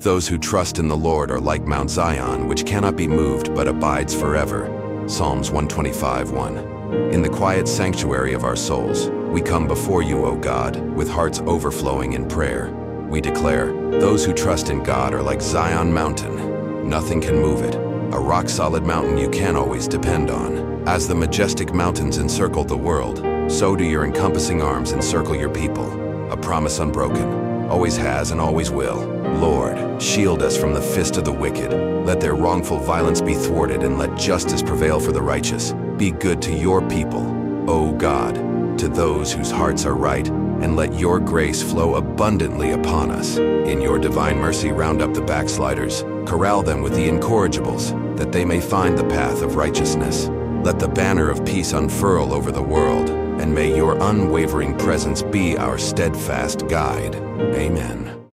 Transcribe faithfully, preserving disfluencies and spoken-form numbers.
Those who trust in the Lord are like Mount Zion, which cannot be moved but abides forever. Psalms one twenty-five, one. In the quiet sanctuary of our souls, we come before you, O God, with hearts overflowing in prayer. We declare, those who trust in God are like Zion Mountain. Nothing can move it. A rock-solid mountain you can always depend on. As the majestic mountains encircle the world, so do your encompassing arms encircle your people. A promise unbroken, always has and always will. Lord, shield us from the fist of the wicked. Let their wrongful violence be thwarted, and let justice prevail for the righteous. Be good to your people, O God, to those whose hearts are right, and let your grace flow abundantly upon us. In your divine mercy, round up the backsliders, corral them with the incorrigibles, that they may find the path of righteousness. Let the banner of peace unfurl over the world, and may your unwavering presence be our steadfast guide. Amen.